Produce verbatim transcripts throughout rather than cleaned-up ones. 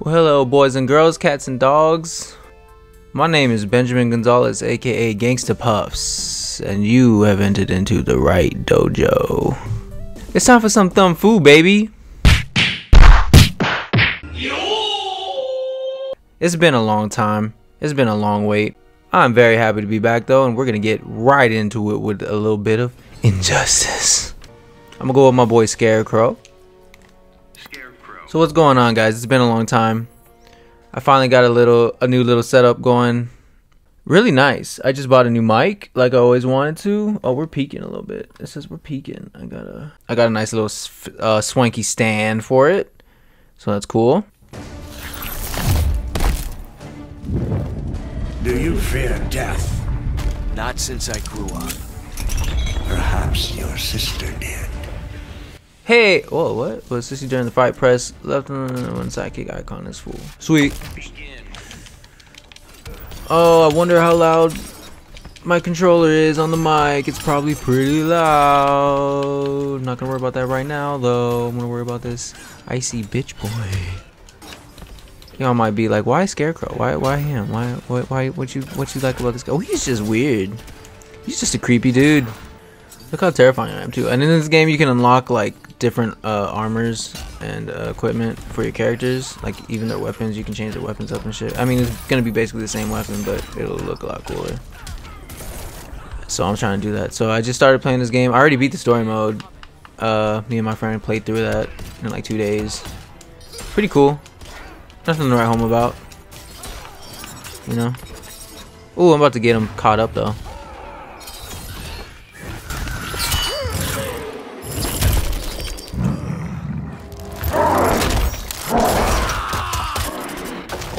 Well, hello boys and girls, cats and dogs. My name is Benjamin Gonzalez, aka Gangsta Puffs, and you have entered into the right dojo. It's time for some Thumb Fu, baby. It's been a long time. It's been a long wait. I'm very happy to be back though, and we're gonna get right into it with a little bit of injustice. I'm gonna go with my boy Scarecrow. So what's going on, guys? It's been a long time. I finally got a little a new little setup going. Really nice. I just bought a new mic like I always wanted to. Oh, we're peeking a little bit. It says we're peeking. I got a I got a nice little uh, swanky stand for it. So that's cool. Do you fear death? Not since I grew up. Perhaps your sister did. Hey, whoa, what? Was sissy during the fight? Press left one sidekick icon is full. Sweet. Oh, I wonder how loud my controller is on the mic. It's probably pretty loud. I'm not gonna worry about that right now, though. I'm gonna worry about this icy bitch boy. Y'all might be like, "Why Scarecrow? Why? Why him? Why? Why? Why? What you? What you like about this guy? Oh, he's just weird. He's just a creepy dude." Look how terrifying I am too. And in this game you can unlock like different uh, armors and uh, equipment for your characters. Like even their weapons, you can change their weapons up and shit. I mean, it's gonna be basically the same weapon, but it'll look a lot cooler. So I'm trying to do that. So I just started playing this game. I already beat the story mode. Uh, me and my friend played through that in like two days. Pretty cool. Nothing to write home about. You know? Ooh, I'm about to get him caught up though.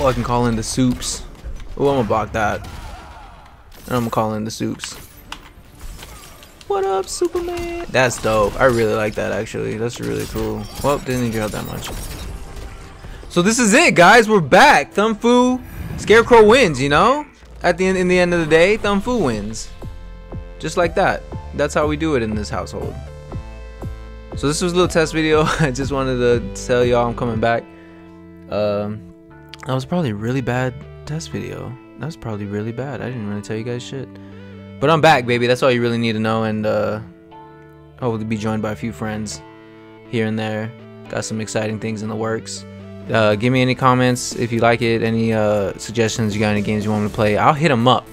Oh, I can call in the soups. Oh, I'm gonna block that. And I'm gonna call in the soups. What up, Superman? That's dope. I really like that, actually. That's really cool. Well, didn't need your help that much. So this is it, guys. We're back. Thumb Fu. Scarecrow wins, you know? At the end, in the end of the day, Thumb Fu wins. Just like that. That's how we do it in this household. So this was a little test video. I just wanted to tell y'all I'm coming back. Um... That was probably a really bad test video. That was probably really bad. I didn't really tell you guys shit. But I'm back, baby. That's all you really need to know. And uh, hopefully be joined by a few friends here and there. Got some exciting things in the works. Uh, give me any comments if you like it. Any uh, suggestions you got, any games you want me to play. I'll hit them up.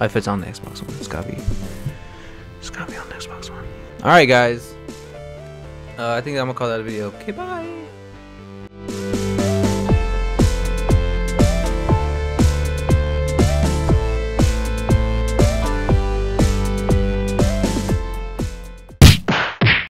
Oh, if it's on the Xbox One. It's gotta be. It's gotta be on the Xbox One. Alright, guys. Uh, I think I'm gonna call that a video. Okay, bye.